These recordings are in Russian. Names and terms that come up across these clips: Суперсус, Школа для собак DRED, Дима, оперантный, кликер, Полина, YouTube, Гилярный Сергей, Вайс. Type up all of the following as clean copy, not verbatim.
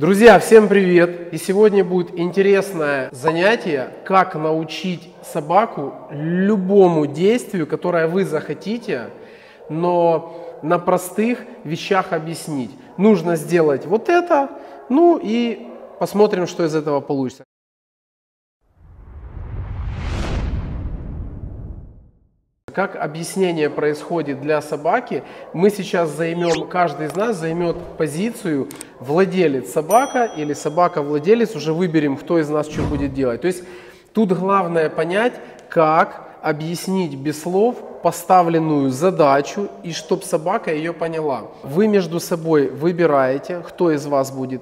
Друзья, всем привет! И сегодня будет интересное занятие, как научить собаку любому действию, которое вы захотите, но на простых вещах объяснить. Нужно сделать вот это, ну и посмотрим, что из этого получится. Как объяснение происходит для собаки, мы сейчас займем, каждый из нас займет позицию владелец собака или собака владелец, уже выберем, кто из нас что будет делать. То есть тут главное понять, как объяснить без слов поставленную задачу и чтобы собака ее поняла. Вы между собой выбираете, кто из вас будет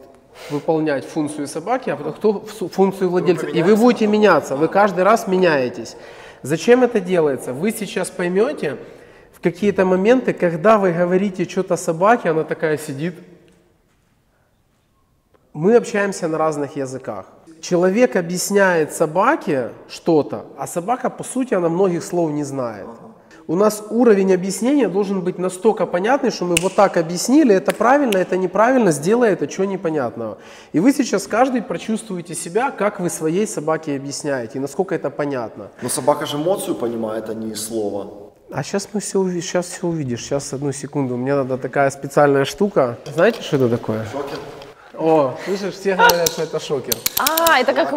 выполнять функцию собаки, а кто функцию владельца. И вы будете меняться, вы каждый раз меняетесь. Зачем это делается? Вы сейчас поймете в какие-то моменты, когда вы говорите что-то собаке, она такая сидит. Мы общаемся на разных языках. Человек объясняет собаке что-то, а собака, по сути, она многих слов не знает. У нас уровень объяснения должен быть настолько понятный, что мы вот так объяснили, это правильно, это неправильно, сделай это, что непонятного. И вы сейчас каждый прочувствуете себя, как вы своей собаке объясняете, и насколько это понятно. Но собака же эмоцию понимает, а не слово. А сейчас мы все увидишь, сейчас одну секунду, мне надо такая специальная штука. Знаете, что это такое? Шокер. О, слышишь, все говорят, что это шокер. А, это как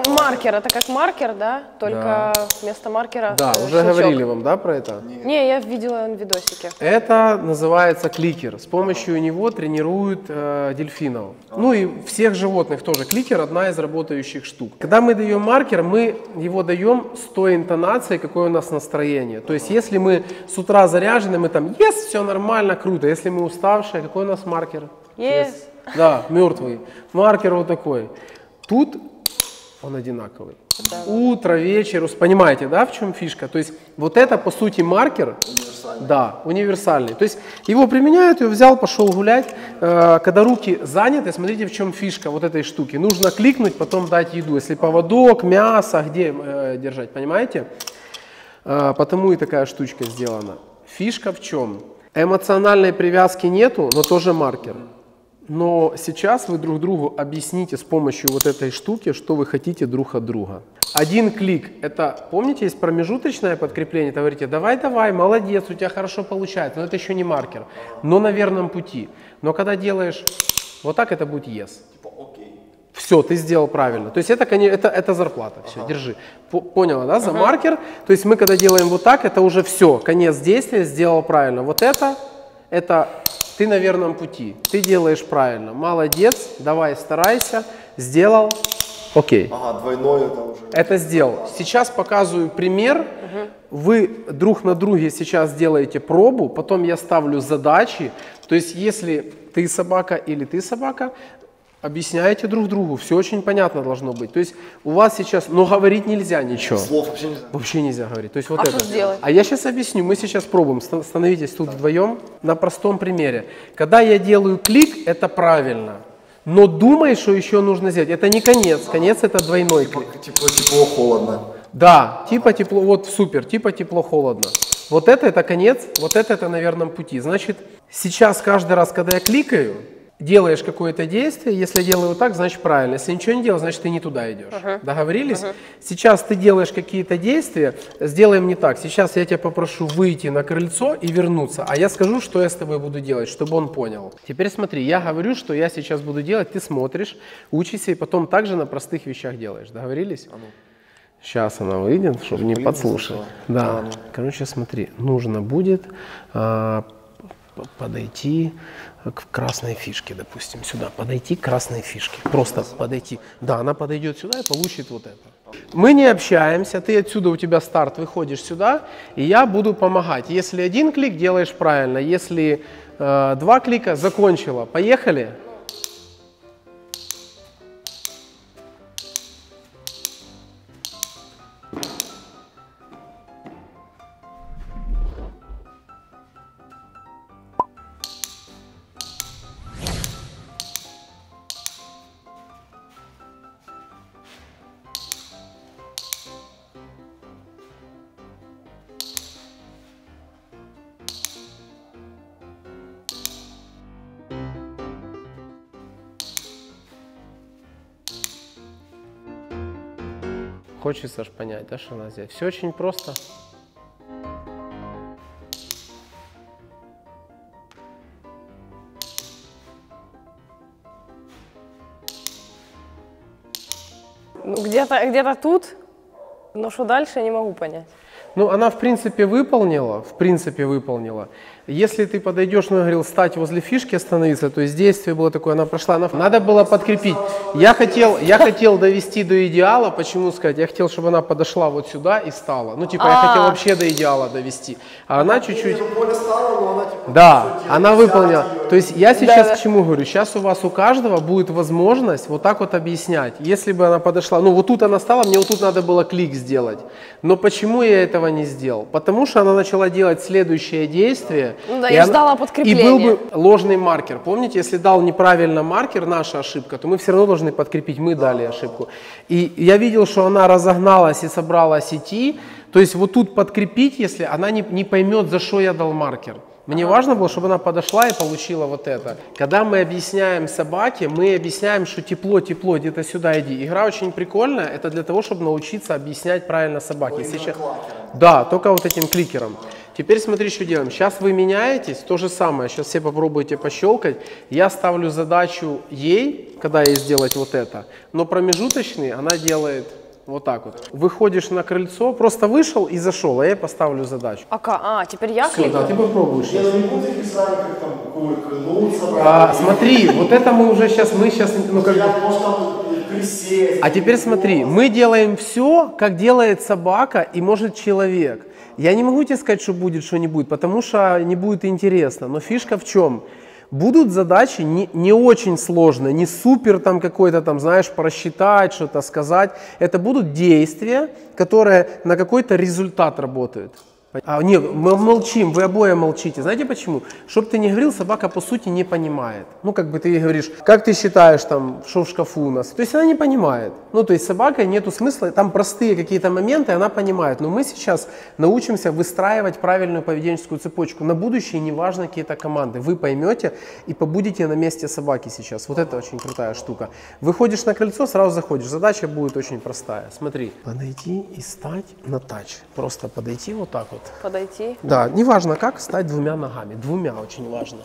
маркер, да? Только да. Вместо маркера да, уже щелчок. Говорили вам, да, про это? Нет. Не, я видела видосики. Это называется кликер. С помощью него тренируют дельфинов. Ну и всех животных тоже. Кликер – одна из работающих штук. Когда мы даем маркер, мы его даем с той интонацией, какое у нас настроение. То есть если мы с утра заряжены, мы там «Yes, все нормально, круто». Если мы уставшие, какой у нас маркер? «Yes». Yes. Да, мертвый. Маркер вот такой. Тут он одинаковый. Да. Утро, вечер, понимаете, да, в чем фишка? То есть вот это, по сути, маркер. Универсальный. Да, универсальный. То есть его применяют, его взял, пошел гулять. Когда руки заняты, смотрите, в чем фишка вот этой штуки. Нужно кликнуть, потом дать еду. Если поводок, мясо, где держать, понимаете? Потому и такая штучка сделана. Фишка в чем? Эмоциональной привязки нету, но тоже маркер. Но сейчас вы друг другу объясните с помощью вот этой штуки, что вы хотите друг от друга. Один клик – это, помните, есть промежуточное подкрепление, это говорите «давай-давай, молодец, у тебя хорошо получается», но это еще не маркер, но на верном пути. Но когда делаешь вот так, это будет «yes». Все, ты сделал правильно. То есть это зарплата. Все, держи. Поняла, да, за маркер? То есть мы когда делаем вот так, это уже все, конец действия, сделал правильно. Вот это… Ты на верном пути, ты делаешь правильно, молодец, давай, старайся, сделал, окей. Ага, двойное это уже. Это сделал. Сейчас показываю пример, вы друг на друге сейчас делаете пробу, потом я ставлю задачи, то есть если ты собака или ты собака, объясняете друг другу, все очень понятно должно быть. То есть у вас сейчас, но говорить нельзя ничего. Слов вообще нельзя. Вообще нельзя говорить. То есть вот это. Что сделать? А я сейчас объясню, мы сейчас пробуем. Становитесь тут вдвоем на простом примере. Когда я делаю клик, это правильно. Но думай, что еще нужно сделать. Это не конец, конец это двойной клик. Тепло, холодно. Да, типа тепло, вот супер, типа тепло, холодно. Вот это конец, вот это на верном пути. Значит, сейчас каждый раз, когда я кликаю, делаешь какое-то действие, если я делаю вот так, значит правильно. Если ничего не делал, значит ты не туда идешь. Договорились? Сейчас ты делаешь какие-то действия, сделаем не так. Сейчас я тебя попрошу выйти на крыльцо и вернуться, а я скажу, что я с тобой буду делать, чтобы он понял. Теперь смотри, я говорю, что я сейчас буду делать, ты смотришь, учишься и потом также на простых вещах делаешь. Договорились? Сейчас она выйдет, чтобы не подслушать. Да. Короче, смотри, нужно будет подойти к красной фишке, допустим, сюда. Подойти к красной фишке. Просто подойти. Да, она подойдет сюда и получит вот это. Мы не общаемся, ты отсюда, у тебя старт, выходишь сюда, и я буду помогать. Если один клик, делаешь правильно. Если два клика, закончила. Поехали. Хочется же понять, да, что надо сделать. Все очень просто. Ну, где-то тут, но что дальше, я не могу понять. Ну, она, в принципе, выполнила, Если ты подойдешь, ну, я говорил, стать возле фишки, остановиться, то есть действие было такое, она прошла, она... Надо было подкрепить. Я хотел довести до идеала, почему сказать, я хотел, чтобы она подошла вот сюда и стала. Ну, типа, я хотел вообще до идеала довести. А она чуть-чуть... Да, она выполнила. То есть я сейчас к чему говорю? Сейчас у вас у каждого будет возможность вот так вот объяснять. Если бы она подошла, ну, вот тут она стала, мне вот тут надо было клик сделать. Но почему я это не сделал? Потому что она начала делать следующее действие. Ну да, я ждала подкрепления. И был бы ложный маркер. Помните, если дал неправильно маркер, наша ошибка, то мы все равно должны подкрепить, мы дали ошибку. И я видел, что она разогналась и собралась идти. То есть вот тут подкрепить, если она не поймет, за что я дал маркер. Мне важно было, чтобы она подошла и получила вот это. Когда мы объясняем собаке, мы объясняем, что тепло, тепло, где-то сюда иди. Игра очень прикольная, это для того, чтобы научиться объяснять правильно собаке. Сейчас... Да, только вот этим кликером. Теперь смотри, что делаем. Сейчас вы меняетесь, то же самое. Сейчас все попробуйте пощелкать. Я ставлю задачу ей, когда ей сделать вот это. Но промежуточный она делает... Вот так вот. Выходишь на крыльцо, просто вышел и зашел, а я поставлю задачу. Теперь я кликну? Да, ты попробуешь. Я не буду писать, как там кувыркнуться. Смотри, вот это мы уже сейчас, ну как бы... А теперь смотри, мы делаем все, как делает собака и может человек. Я не могу тебе сказать, что будет, что не будет, потому что не будет интересно. Но фишка в чем? Будут задачи не очень сложные, не супер там какой-то там, знаешь, просчитать, что-то сказать. Это будут действия, которые на какой-то результат работают. Нет, мы молчим, вы обои молчите. Знаете почему? Чтоб ты не говорил, собака по сути не понимает. Ну, как бы ты ей говоришь, как ты считаешь, там, что в шкафу у нас? То есть она не понимает. Ну, то есть собака, нету смысла, там простые какие-то моменты, она понимает. Но мы сейчас научимся выстраивать правильную поведенческую цепочку. На будущее неважно какие-то команды. Вы поймете и побудете на месте собаки сейчас. Вот это очень крутая штука. Выходишь на крыльцо, сразу заходишь. Задача будет очень простая. Смотри. Подойти и стать на тач. Просто подойти вот так вот. Подойти. Да, неважно как, стать двумя ногами. Двумя очень важно.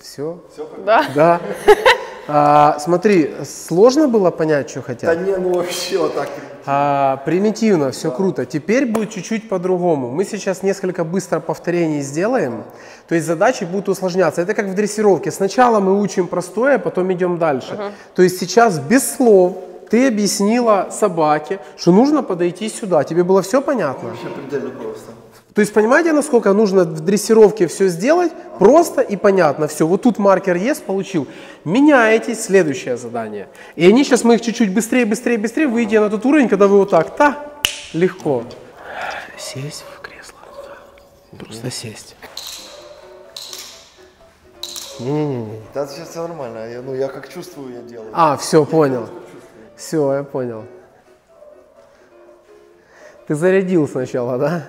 Все? Все? Да. Да. Смотри, сложно было понять, что хотят? Да не, ну вообще вот так. Примитивно, все круто. Теперь будет чуть-чуть по-другому. Мы сейчас несколько быстро повторений сделаем. То есть задачи будут усложняться. Это как в дрессировке. Сначала мы учим простое, потом идем дальше. То есть сейчас без слов ты объяснила собаке, что нужно подойти сюда. Тебе было все понятно? Вообще предельно просто. То есть понимаете, насколько нужно в дрессировке все сделать? Просто и понятно. Все, вот тут маркер есть, получил. Меняетесь, следующее задание. И они сейчас, мы их чуть-чуть быстрее, выйдете на тот уровень, когда вы вот так, легко. Сесть в кресло. Просто сесть. Не-не-не. Да, сейчас все нормально. Я как чувствую, я делаю. Все, понял. Все, я понял. Ты зарядил сначала, да?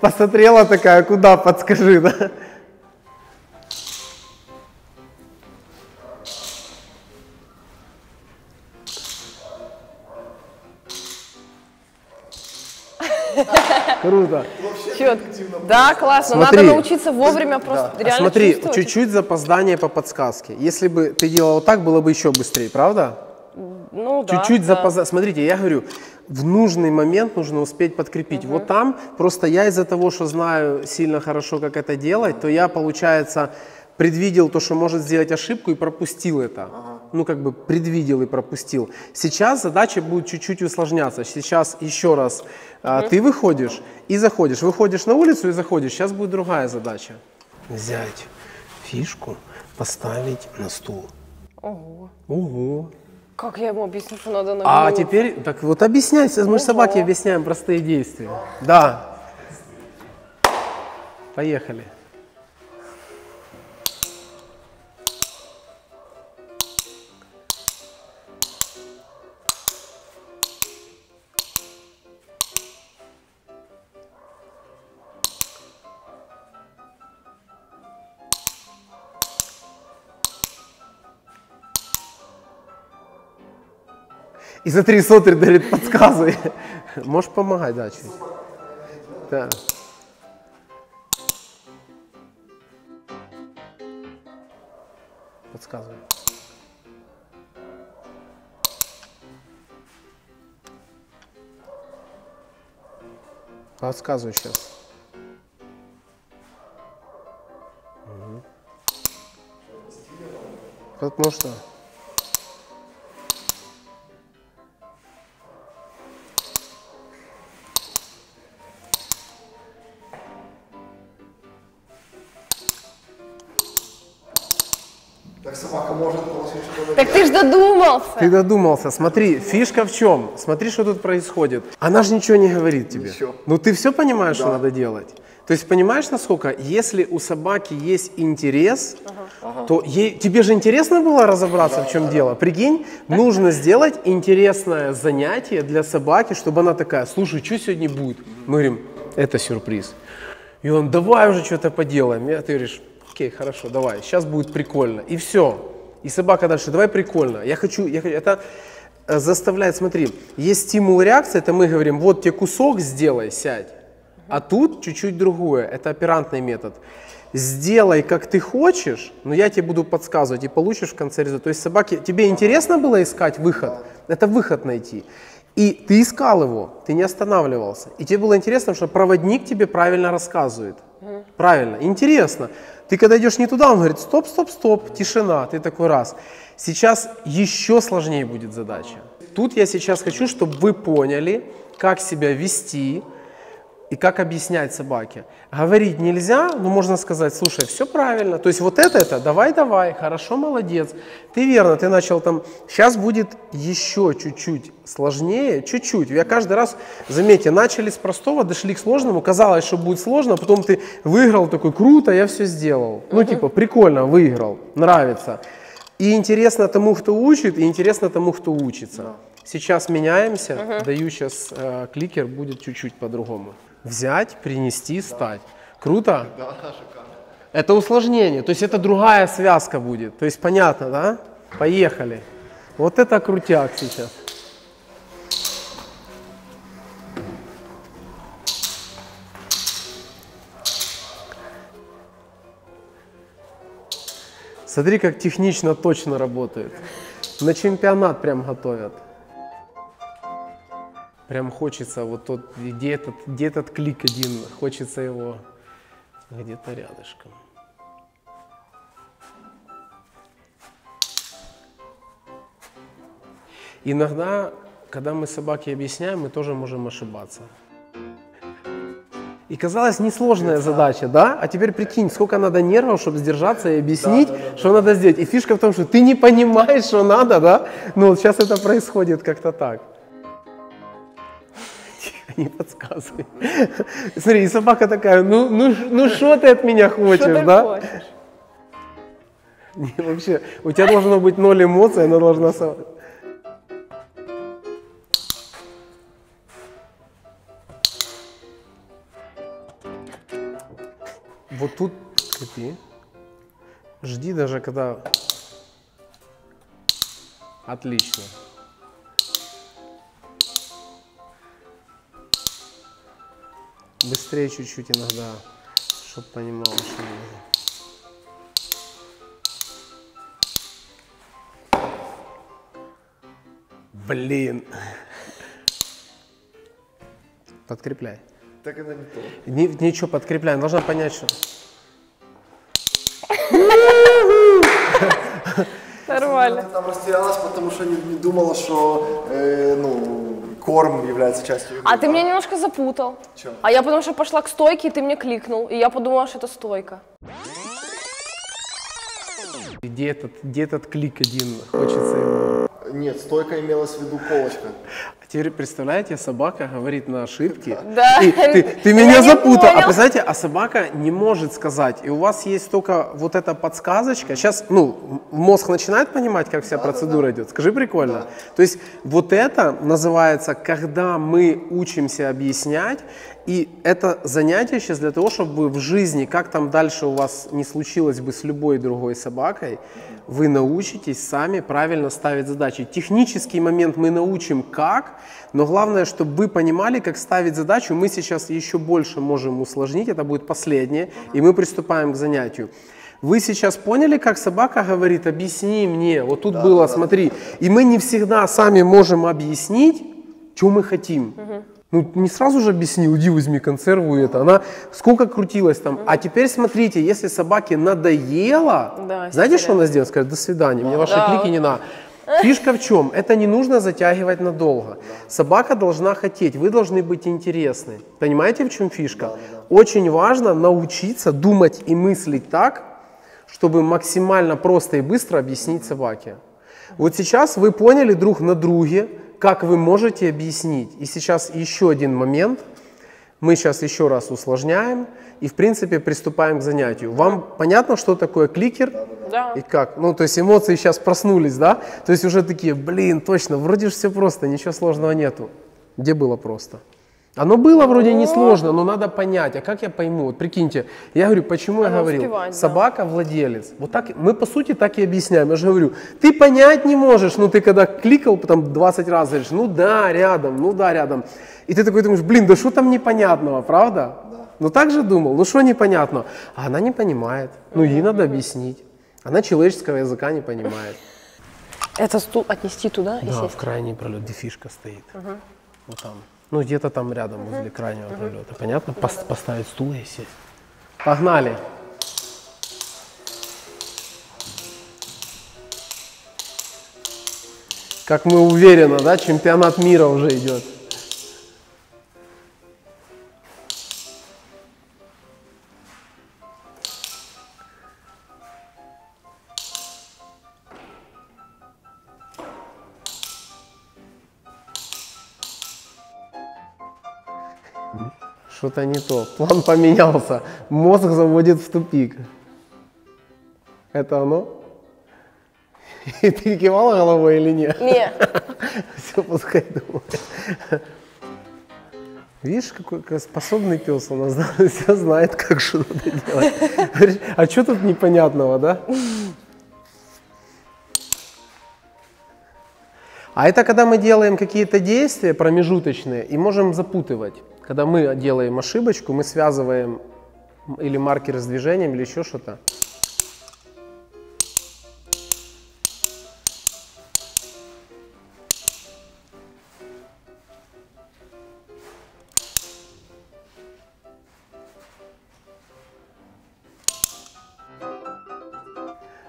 Посмотрела такая, куда, подскажи, да? Круто. Да, классно. Смотри, надо научиться вовремя просто реально чувствовать. Смотри, чуть-чуть запоздание по подсказке. Если бы ты делала вот так, было бы еще быстрее, правда? Ну, чуть-чуть запоздание. Смотрите, я говорю... В нужный момент нужно успеть подкрепить. Вот там, просто я из-за того, что знаю сильно хорошо, как это делать, то я, получается, предвидел то, что может сделать ошибку, и пропустил это. Ну, как бы предвидел и пропустил. Сейчас задача будет чуть-чуть усложняться. Сейчас еще раз ты выходишь и заходишь. Выходишь на улицу и заходишь. Сейчас будет другая задача. Взять фишку, поставить на стул. Ого. Ого. Как я ему объясню, что надо на голову? Теперь, так вот объясняй, мы же собаке объясняем простые действия. Да. Поехали. И за 3 сотри, говорит, подсказывай. Можешь помогать, да, чуть. Да. Подсказывай. Подсказывай сейчас. Угу. Потому что... Так ты ж додумался. Ты додумался. Смотри, фишка в чем? Смотри, что тут происходит. Она же ничего не говорит тебе. Ничего. Ну ты все понимаешь, да, что надо делать. То есть понимаешь, насколько, если у собаки есть интерес, ага, то ей, тебе же интересно было разобраться, да, в чем, да, дело. Прикинь, нужно сделать интересное занятие для собаки, чтобы она такая: слушай, что сегодня будет? Мы говорим, это сюрприз. И он: давай уже что-то поделаем. И ты говоришь: окей, хорошо, давай, сейчас будет прикольно. И все. И собака дальше: давай прикольно, я хочу, это заставляет, смотри, есть стимул реакции, это мы говорим, вот тебе кусок, сделай, сядь, а тут чуть-чуть другое, это оперантный метод. Сделай, как ты хочешь, но я тебе буду подсказывать, и получишь в конце результат. То есть собаке, тебе интересно было искать выход, это выход найти, и ты искал его, ты не останавливался, и тебе было интересно, что проводник тебе правильно рассказывает, правильно, интересно. Ты когда идешь не туда, он говорит: стоп, стоп, стоп, тишина. Ты такой: раз. Сейчас еще сложнее будет задача. Тут я сейчас хочу, чтобы вы поняли, как себя вести и как объяснять собаке. Говорить нельзя, но можно сказать: слушай, все правильно. То есть вот это, давай, давай, хорошо, молодец. Ты верно, ты начал там. Сейчас будет еще чуть-чуть сложнее, чуть-чуть. Я каждый раз, заметьте, начали с простого, дошли к сложному. Казалось, что будет сложно, потом ты выиграл, такой: круто, я все сделал. Ну типа, прикольно, выиграл, нравится. И интересно тому, кто учит, и интересно тому, кто учится. Сейчас меняемся, даю сейчас кликер, будет чуть-чуть по-другому. Взять, принести, стать. Да. Круто? Да, шикарно. Это усложнение, то есть это другая связка будет. То есть понятно, да? Поехали. Вот это крутяк сейчас. Смотри, как технично точно работает. На чемпионат прям готовят. Прям хочется, вот тот, где этот клик один, хочется его где-то рядышком. Иногда, когда мы собаке объясняем, мы тоже можем ошибаться. И казалось, несложная задача, да? А теперь прикинь, сколько надо нервов, чтобы сдержаться и объяснить, что надо сделать. И фишка в том, что ты не понимаешь, что надо, да? Но вот сейчас это происходит как-то так. Не подсказывай. Смотри, и собака такая: ну что ты от меня хочешь, да? Хочешь? Не, вообще, у тебя должно быть 0 эмоций, она должна... Вот тут крепи. Жди даже когда... Отлично. Быстрее чуть-чуть иногда, чтобы понимал, что нужно. Блин. Подкрепляй. Так это не то. Ничего, подкрепляй. Должна понять, что... Нормально. Она растерялась, потому что не думала, что... корм является частью. А ты меня немножко запутал. Чего? А я потому что пошла к стойке, и ты мне кликнул. И я подумала, что это стойка. Где этот клик один? Хочется его. Нет, стойка имелась в виду полочка. Теперь, представляете, собака говорит на ошибке. Да. Ты меня запутал. А представляете, а собака не может сказать. И у вас есть только вот эта подсказочка. Сейчас, ну, мозг начинает понимать, как вся процедура идет. Скажи, прикольно. То есть вот это называется, когда мы учимся объяснять. И это занятие сейчас для того, чтобы вы в жизни, как там дальше у вас не случилось бы с любой другой собакой, вы научитесь сами правильно ставить задачи. Технический момент мы научим как, но главное, чтобы вы понимали, как ставить задачу. Мы сейчас еще больше можем усложнить, это будет последнее, и мы приступаем к занятию. Вы сейчас поняли, как собака говорит, объясни мне, вот тут было, смотри. И мы не всегда сами можем объяснить, что мы хотим. Ну, не сразу же объясни, уйди, возьми консерву, и это, она сколько крутилась там. А теперь смотрите, если собаке надоело, да, знаете, что она сделает? Скажет, до свидания, мне ваши клики не надо. Фишка в чем? Это не нужно затягивать надолго. Собака должна хотеть, вы должны быть интересны. Понимаете, в чем фишка? Очень важно научиться думать и мыслить так, чтобы максимально просто и быстро объяснить собаке. Вот сейчас вы поняли друг на друге, как вы можете объяснить. И сейчас еще один момент. Мы сейчас еще раз усложняем и, в принципе, приступаем к занятию. Вам понятно, что такое кликер? Да. И как? Ну, то есть эмоции сейчас проснулись, да? То есть уже такие, блин, точно, вроде же все просто, ничего сложного нету. Где было просто? Оно было вроде не сложно, но надо понять, а как я пойму? Вот прикиньте, я говорю, почему я говорил, собака владелец. Вот так, мы по сути так и объясняем. Я же говорю, ты понять не можешь, ну ты когда кликал потом 20 раз, говоришь, ну да, рядом. И ты такой думаешь, блин, да что там непонятного, правда? Да. Ну так же думал, ну что непонятного? А она не понимает, ну ей надо объяснить. Она человеческого языка не понимает. Это стул отнести туда и сесть? Да, в крайний пролет, где фишка стоит. Вот там. Ну, где-то там рядом, возле крайнего пролета. Понятно? Поставить стул и сесть. Погнали! Как мы уверены, да, чемпионат мира уже идет. Что-то не то. План поменялся. Мозг заводит в тупик. Это оно? И ты кивала головой или нет? Нет. Все, пускай думает. Видишь, какой способный пес у нас. Все знает, как что надо делать. А что тут непонятного, да? А это когда мы делаем какие-то действия промежуточные и можем запутывать. Когда мы делаем ошибочку, мы связываем или маркер с движением, или еще что-то.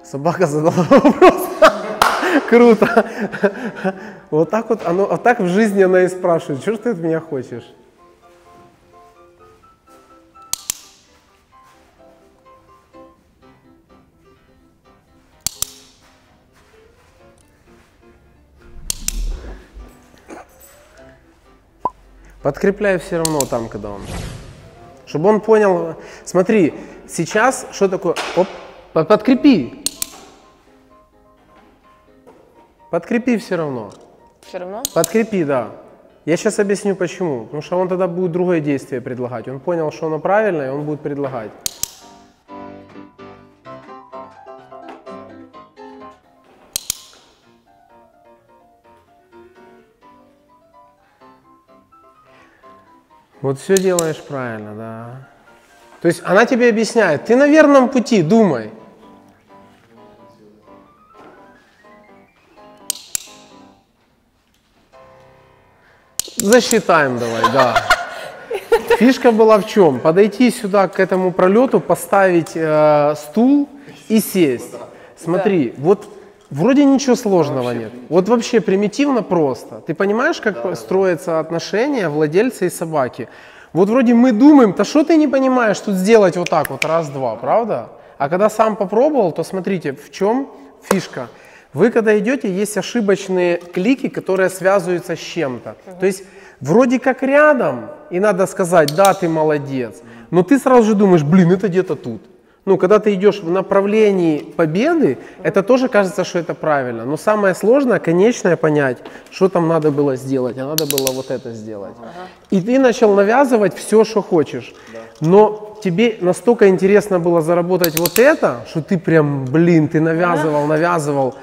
Собака задала вопрос. Круто. Вот так вот оно, вот так в жизни она и спрашивает, что ты от меня хочешь? Подкрепляю все равно там, когда он. Чтобы он понял. Смотри, сейчас что такое. Оп, подкрепи. Подкрепи все равно. Все равно? Подкрепи, да. Я сейчас объясню почему. Потому что он тогда будет другое действие предлагать. Он понял, что оно правильное, и он будет предлагать. Вот все делаешь правильно, да. То есть она тебе объясняет, ты на верном пути, думай. Засчитаем давай, да. Фишка была в чем? Подойти сюда к этому пролету, поставить стул и сесть. Смотри, вот... Вроде ничего сложного вообще нет. Вот вообще примитивно просто. Ты понимаешь, как строятся отношения владельца и собаки? Вот вроде мы думаем, да что ты не понимаешь, тут сделать вот так вот раз-два, правда? А когда сам попробовал, то смотрите, в чем фишка. Вы когда идете, есть ошибочные клики, которые связываются с чем-то. То есть вроде как рядом, и надо сказать, да, ты молодец, но ты сразу же думаешь, блин, это где-то тут. Ну, когда ты идешь в направлении победы, это тоже кажется, что это правильно. Но самое сложное, конечное, понять, что там надо было сделать, а надо было вот это сделать. И ты начал навязывать все, что хочешь. Но тебе настолько интересно было заработать вот это, что ты прям, блин, ты навязывал.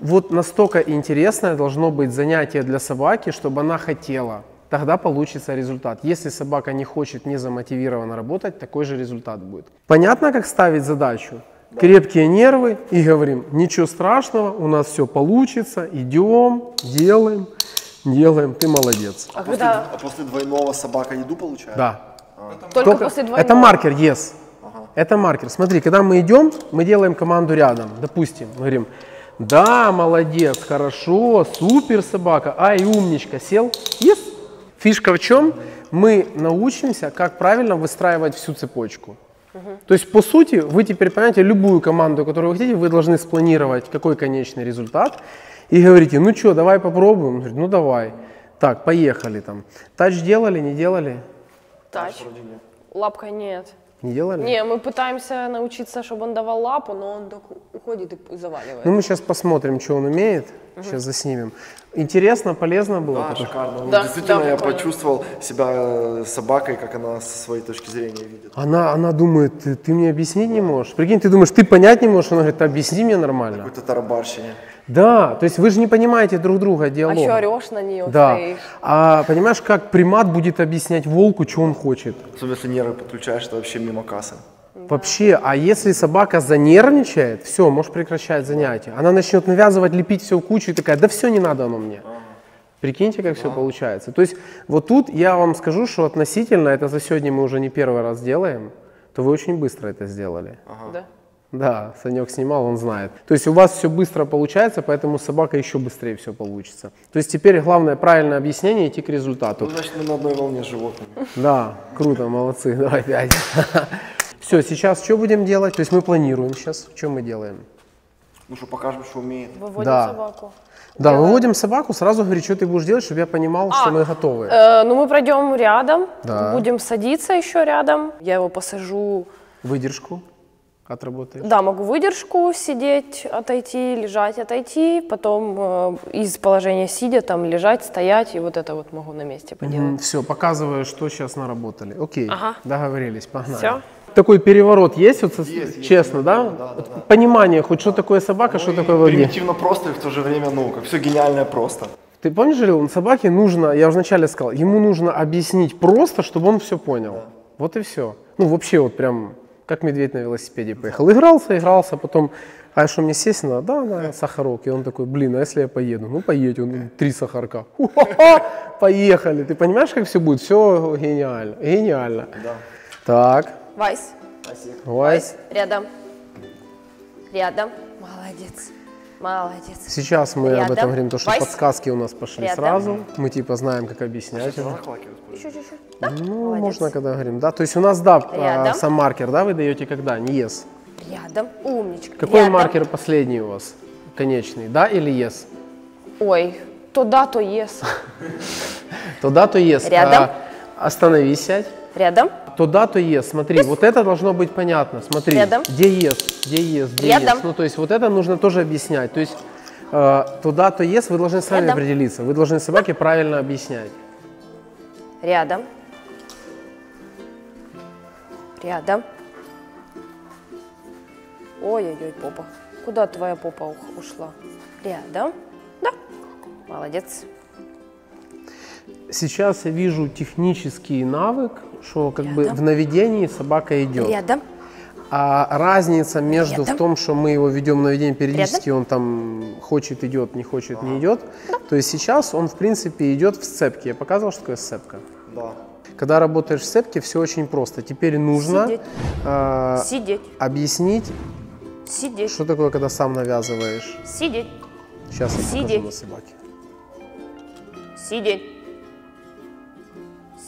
Вот настолько интересное должно быть занятие для собаки, чтобы она хотела. Тогда получится результат. Если собака не хочет, не замотивирована работать, такой же результат будет. Понятно, как ставить задачу? Да. Крепкие нервы и говорим, ничего страшного, у нас все получится, идем, делаем, ты молодец. А после двойного собака еду получает? Да. Только после двойного? Это маркер, yes. Ага. Это маркер. Смотри, когда мы идем, мы делаем команду рядом. Допустим, говорим, да, молодец, хорошо, супер собака, ай, умничка, сел, yes. Фишка в чем? Мы научимся, как правильно выстраивать всю цепочку. То есть, по сути, вы теперь понимаете, любую команду, которую вы хотите, вы должны спланировать, какой конечный результат. И говорите, ну что, давай попробуем. Он говорит, ну давай. Так, поехали там. Тач делали, не делали? Тач? Лапка нет. Не делали? Не, мы пытаемся научиться, чтобы он давал лапу, но он уходит и заваливает. Ну, мы сейчас посмотрим, что он умеет. Сейчас заснимем. Интересно, полезно было? Да, шикарно. Да, действительно, да, я почувствовал себя собакой, как она со своей точки зрения видит. Она думает, ты мне объяснить не можешь. Прикинь, ты думаешь, ты понять не можешь, она говорит, объясни мне нормально. Какое-то тарабарщине. Да, то есть вы же не понимаете друг друга, диалог. А еще орешь на нее. Да. А понимаешь, как примат будет объяснять волку, что он хочет? Особенно, если нервы подключаешь, это вообще мимо кассы. Вообще, а если собака занервничает, все, может прекращать занятие. Она начнет навязывать, лепить все в кучу и такая, да все не надо оно мне. Прикиньте, как все получается. То есть вот тут я вам скажу, что относительно, это за сегодня мы уже не первый раз делаем, то вы очень быстро это сделали. Да? Да, Санек снимал, он знает. То есть у вас все быстро получается, поэтому собака еще быстрее все получится. То есть теперь главное правильное объяснение, идти к результату. Ну, значит, мы на одной волне с животными. Да, круто, молодцы, давай 5. Все, сейчас что будем делать? То есть мы планируем сейчас, что мы делаем? Ну что, покажем, что умеет. Выводим собаку. Да, выводим собаку, сразу говори, что ты будешь делать, чтобы я понимал, что мы готовы. Ну мы пройдем рядом, будем садиться еще рядом. Я его посажу. Выдержку отработаешь? Да, могу выдержку сидеть, отойти, лежать, отойти. Потом из положения сидя, там лежать, стоять, и вот это вот могу на месте поделать. Все, показываю, что сейчас наработали. Окей, договорились, погнали. Все. Такой переворот есть, вот, есть честно, есть, да? Да. Понимание, хоть что такое собака, ну, что такое воде. Примитивно просто и в то же время, ну, как все гениальное просто. Ты помнишь, Жирил, собаке нужно, я уже вначале сказал, ему нужно объяснить просто, чтобы он все понял. Да. Вот и все. Ну, вообще вот прям, как медведь на велосипеде поехал. Игрался, потом, а что мне сесть надо? Да, сахарок. И он такой, блин, а если я поеду? Ну, поедь, он 3 сахарка. Поехали. Ты понимаешь, как все будет? Все гениально. Гениально. Так. Вайс. Вайс. Рядом. Рядом. Молодец. Молодец. Сейчас мы об этом говорим, то что подсказки у нас пошли сразу. Мы типа знаем, как объяснять. Еще чуть-чуть. Ну, можно, когда говорим, да. То есть у нас, да, сам маркер, да, вы даете когда? Не ес. Рядом. Умничка. Какой маркер последний у вас? Конечный, да или ес? Ой, то да, то ес. То да, то ес. Рядом. Остановись, сядь. Рядом. То да, то ес. Смотри, yes. Вот это должно быть понятно. Смотри, рядом. Где ес, где ес, где рядом. Ес. Ну, то есть вот это нужно тоже объяснять. То есть то да, то ес, вы должны сами рядом. Определиться. Вы должны собаке правильно объяснять. Рядом. Рядом. Ой-ой-ой, попа. Куда твоя попа ушла? Рядом. Да. Молодец. Сейчас я вижу технический навык, что как бы в наведении собака идет. Рядом. А разница между в том, что мы его ведем на наведение периодически, он там хочет идет, не хочет не идет. То есть сейчас он в принципе идет в сцепке. Я показывал, что такое сцепка. Да. Когда работаешь в сцепке, все очень просто. Теперь нужно объяснить, что такое, когда сам навязываешь. Сидеть. Сейчас я покажу на собаке. Сидеть.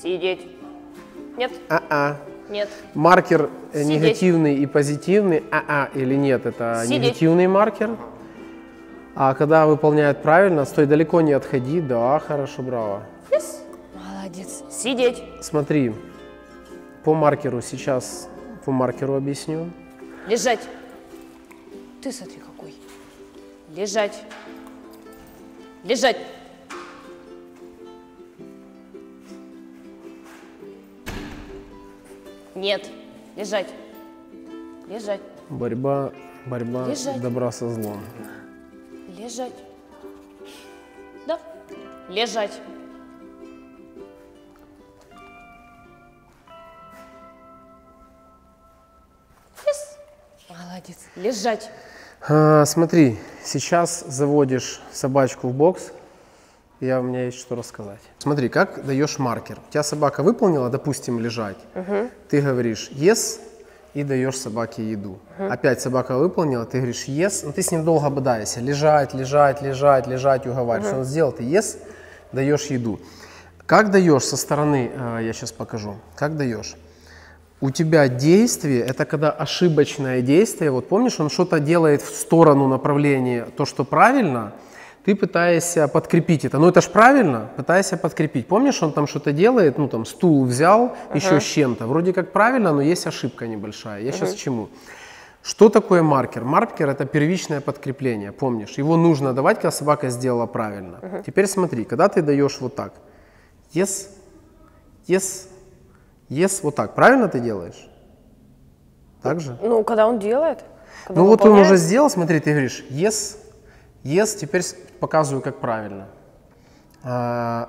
Сидеть. Нет. Нет. Маркер сидеть. Негативный и позитивный. Или нет, это сидеть. Негативный маркер. А когда выполняет правильно, стой далеко, не отходи. Да, хорошо, браво. Молодец. Сидеть. Смотри, по маркеру сейчас, по маркеру объясню. Лежать. Ты смотри какой. Лежать. Лежать. Нет. Лежать. Лежать. Борьба, борьба лежать. Добра со злом. Лежать. Да. Лежать. Молодец. Лежать. А, смотри, сейчас заводишь собачку в бокс. Я, у меня есть что рассказать. Смотри, как даешь маркер. У тебя собака выполнила, допустим, лежать. Ты говоришь yes и даешь собаке еду. Опять собака выполнила, ты говоришь yes, но ты с ним долго бодаешься. Лежать, лежать, лежать, лежать, уговариваешь. Он сделал, ты yes, даешь еду. Как даешь со стороны, я сейчас покажу, как даешь. У тебя действие, это когда ошибочное действие, вот помнишь, он что-то делает в сторону направления, то, что правильно, ты пытаешься подкрепить это. Ну это ж правильно, пытаешься подкрепить. Помнишь, он там что-то делает, ну там стул взял, еще с чем-то. Вроде как правильно, но есть ошибка небольшая. Я сейчас к чему? Что такое маркер? Маркер – это первичное подкрепление, помнишь? Его нужно давать, когда собака сделала правильно. Теперь смотри, когда ты даешь вот так. Yes, yes. Yes, вот так. Правильно ты делаешь? Так же? Ну, когда он делает. Когда ну, вот он уже сделал, смотри, ты говоришь yes, yes, теперь показываю, как правильно.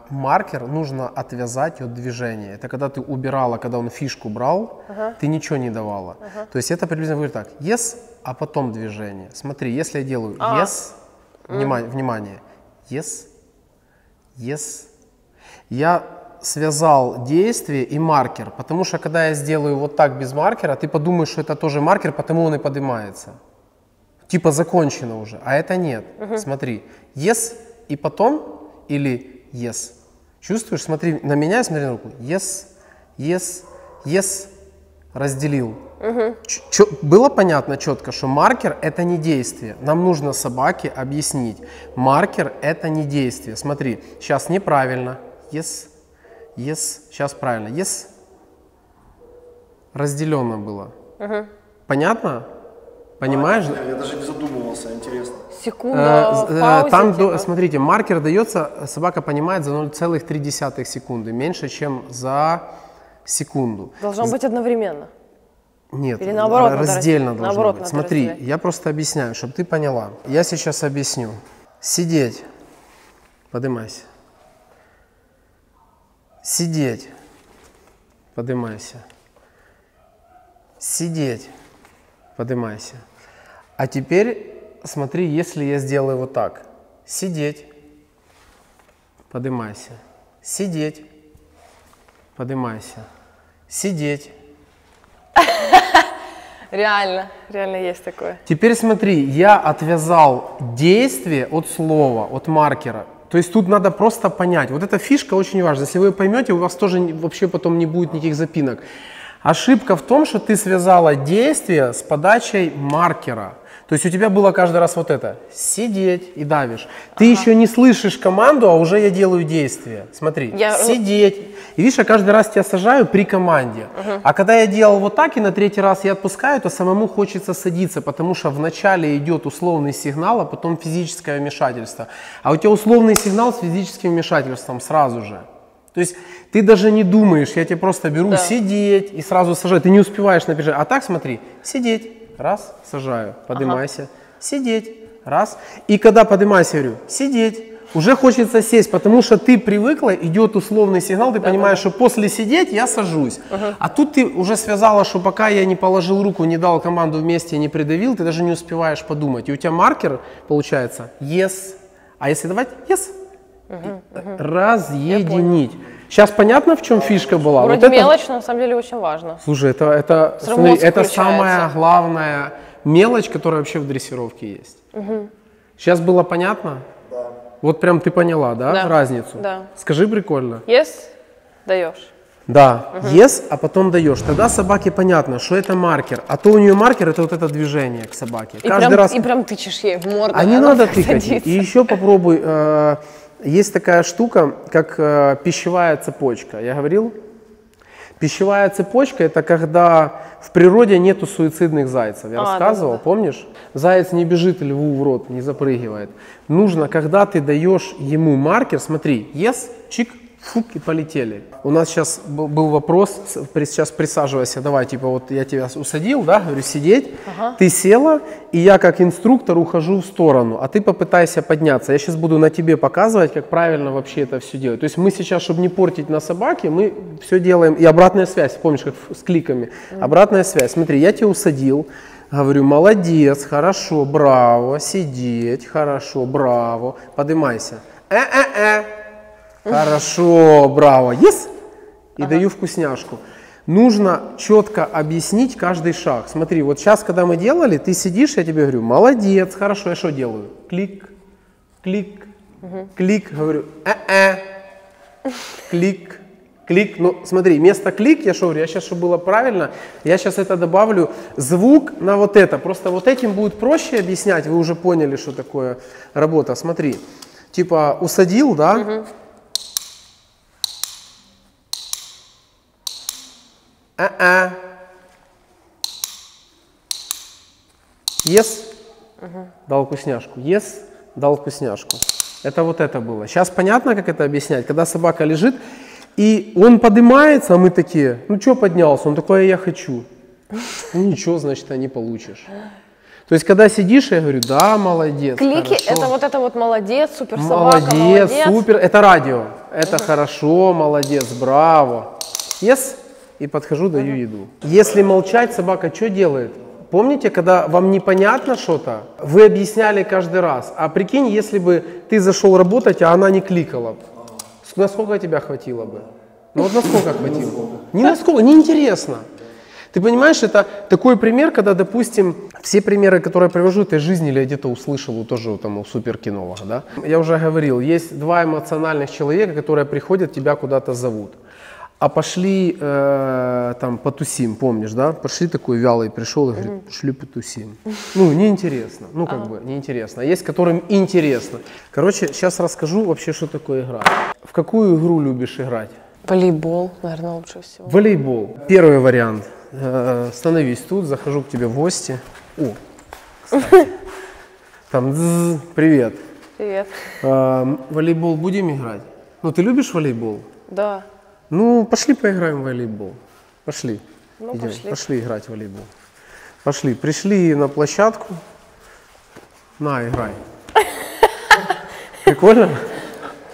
Маркер нужно отвязать от движения. Это когда ты убирала, когда он фишку брал, ты ничего не давала. То есть это приблизительно выглядит так. Yes, а потом движение. Смотри, если я делаю yes, внимание, yes, yes, я связал действие и маркер, потому что когда я сделаю вот так без маркера, ты подумаешь, что это тоже маркер, потому он и поднимается. Типа закончено уже, а это нет. Смотри, yes и потом или yes. Чувствуешь? Смотри на меня, смотри на руку. Yes, yes, yes. Разделил. Было понятно четко, что маркер это не действие. Нам нужно собаке объяснить. Маркер это не действие. Смотри, сейчас неправильно. Yes. Yes, сейчас правильно. Yes. Разделенно было. Понятно? Понимаешь? Я даже не задумывался, интересно. Секунда. Там, смотрите, маркер дается, собака понимает за 0,3 секунды, меньше, чем за секунду. Должно быть одновременно. Нет, или наоборот, раздельно должно наоборот, быть. Смотри, я просто объясняю, чтобы ты поняла. Я сейчас объясню. Сидеть. Поднимайся. Сидеть. Поднимайся. Сидеть. Поднимайся. А теперь смотри, если я сделаю вот так. Сидеть. Поднимайся. Сидеть. Поднимайся. Сидеть. Реально, реально есть такое. Теперь смотри, я отвязал действие от слова, от маркера. То есть тут надо просто понять. Вот эта фишка очень важна. Если вы ее поймете, у вас тоже вообще потом не будет никаких запинок. Ошибка в том, что ты связала действие с подачей маркера. То есть у тебя было каждый раз вот это. Сидеть и давишь. Ты еще не слышишь команду, а уже я делаю действие. Смотри. Сидеть. И видишь, я каждый раз тебя сажаю при команде. А когда я делал вот так и на третий раз я отпускаю, то самому хочется садиться, потому что вначале идет условный сигнал, а потом физическое вмешательство. А у тебя условный сигнал с физическим вмешательством сразу же. То есть ты даже не думаешь, я тебе просто беру сидеть и сразу сажаю. Ты не успеваешь напряжать. А так смотри, сидеть. Раз, сажаю, поднимайся, сидеть, раз. И когда поднимайся, я говорю, сидеть, уже хочется сесть, потому что ты привыкла, идет условный сигнал, ты понимаешь, что после сидеть я сажусь. А тут ты уже связала, что пока я не положил руку, не дал команду вместе, не придавил, ты даже не успеваешь подумать. И у тебя маркер получается yes. А если давать yes, разъединить. Сейчас понятно, в чем фишка была? Вроде вот мелочь, это... но на самом деле очень важно. Слушай, это, смотри, это самая главная мелочь, которая вообще в дрессировке есть. Сейчас было понятно? Да. Вот прям ты поняла, да, разницу? Да. Скажи прикольно. Yes, даешь. Да, yes, а потом даешь. Тогда собаке понятно, что это маркер. А то у нее маркер — это вот это движение к собаке. И каждый раз... и прям тычешь ей в морду. А не надо тыкать. Садится. И еще попробуй. Есть такая штука, как пищевая цепочка. Я говорил? Пищевая цепочка — это когда в природе нету суицидных зайцев. Я рассказывал, да, да, помнишь? Заяц не бежит льву в рот, не запрыгивает. Нужно, когда ты даешь ему маркер, смотри, yes, чик, фук, и полетели. У нас сейчас был вопрос, сейчас присаживайся, давай, типа, вот я тебя усадил, да, говорю, сидеть, ты села, и я как инструктор ухожу в сторону, а ты попытайся подняться. Я сейчас буду на тебе показывать, как правильно вообще это все делать. То есть мы сейчас, чтобы не портить на собаке, мы все делаем, и обратная связь, помнишь, как с кликами, обратная связь. Смотри, я тебя усадил, говорю, молодец, хорошо, браво, сидеть, хорошо, браво, поднимайся. Хорошо, браво, yes! И даю вкусняшку. Нужно четко объяснить каждый шаг. Смотри, вот сейчас, когда мы делали, ты сидишь, я тебе говорю, молодец, хорошо, я что делаю? Клик, клик, клик, говорю, клик, клик. Ну, смотри, вместо клик, я что говорю, я сейчас, чтобы было правильно, я сейчас это добавлю, звук на вот это. Просто вот этим будет проще объяснять, вы уже поняли, что такое работа. Смотри, типа усадил, да? Yes, дал вкусняшку. Yes, дал вкусняшку. Это вот это было. Сейчас понятно, как это объяснять? Когда собака лежит, и он поднимается, а мы такие, ну что поднялся? Он такой, я хочу. Ну ничего, значит, а не получишь. То есть, когда сидишь, я говорю, да, молодец, клики, это вот молодец, супер собака, молодец. Молодец, супер, это радио. Это хорошо, молодец, браво. Yes. И подхожу, даю еду. Если молчать, собака что делает? Помните, когда вам непонятно что-то, вы объясняли каждый раз. А прикинь, если бы ты зашел работать, а она не кликала, насколько тебя хватило бы? Ну вот насколько хватило? Не насколько, неинтересно. Ты понимаешь, это такой пример, когда, допустим, все примеры, которые я привожу, этой жизни, или я где-то услышал тоже там, у суперкинолога, да? Я уже говорил, есть два эмоциональных человека, которые приходят, тебя куда-то зовут. А пошли там потусим, помнишь, да? Пошли такой вялый, пришел и говорит, пошли потусим. Ну, неинтересно, ну как бы неинтересно. Есть, которым интересно. Короче, сейчас расскажу вообще, что такое игра. В какую игру любишь играть? Волейбол, наверное, лучше всего. Волейбол. Первый вариант. Становись тут, захожу к тебе в гости. О, кстати. Там, привет. Привет. Волейбол будем играть? Ну, ты любишь волейбол? Да. Ну, пошли поиграем в волейбол. Пошли. Ну, пошли играть в волейбол. Пошли. Пришли на площадку. На, играй. Прикольно?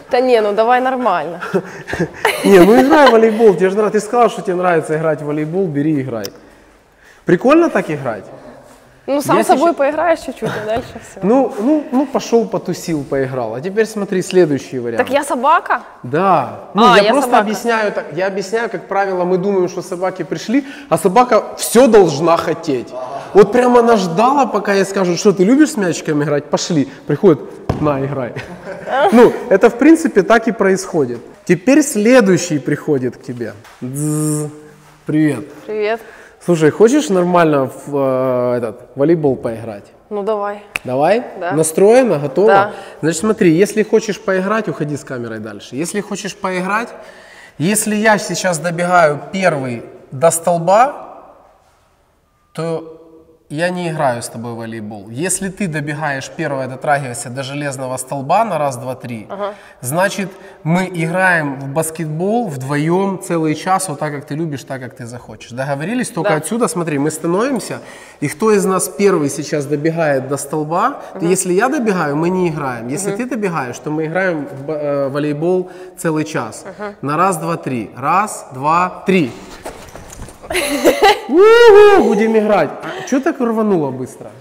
Да не, ну давай нормально. Не, ну играй в волейбол. Тебе же нравится. Ты сказал, что тебе нравится играть в волейбол, бери и играй. Прикольно так играть? Ну, сам собой поиграешь чуть-чуть, а дальше все. Ну, пошел, потусил, поиграл. А теперь смотри, следующий вариант. Так я собака? Да. Ну, я просто объясняю, я объясняю, как правило, мы думаем, что собаки пришли, а собака все должна хотеть. Вот прямо она ждала, пока я скажу, что ты любишь с мячиками играть? Пошли. Приходит, на, играй. Ну, это в принципе так и происходит. Теперь следующий приходит к тебе. Привет. Привет. Слушай, хочешь нормально в волейбол поиграть? Ну, давай. Давай? Да. Настроена? Готова? Да. Значит, смотри, если хочешь поиграть, уходи с камерой дальше. Если хочешь поиграть, если я сейчас добегаю первый до столба, то я не играю с тобой в волейбол. Если ты добегаешь первая, дотрагиваешься до железного столба на раз, два, три, значит, мы играем в баскетбол вдвоем целый час, вот так, как ты любишь, так, как ты захочешь. Договорились? Только отсюда, смотри, мы становимся, и кто из нас первый сейчас добегает до столба, то если я добегаю, мы не играем. Если ты добегаешь, то мы играем в волейбол целый час. На раз, два, три. Раз, два, три. Будем играть. А что так рвануло быстро?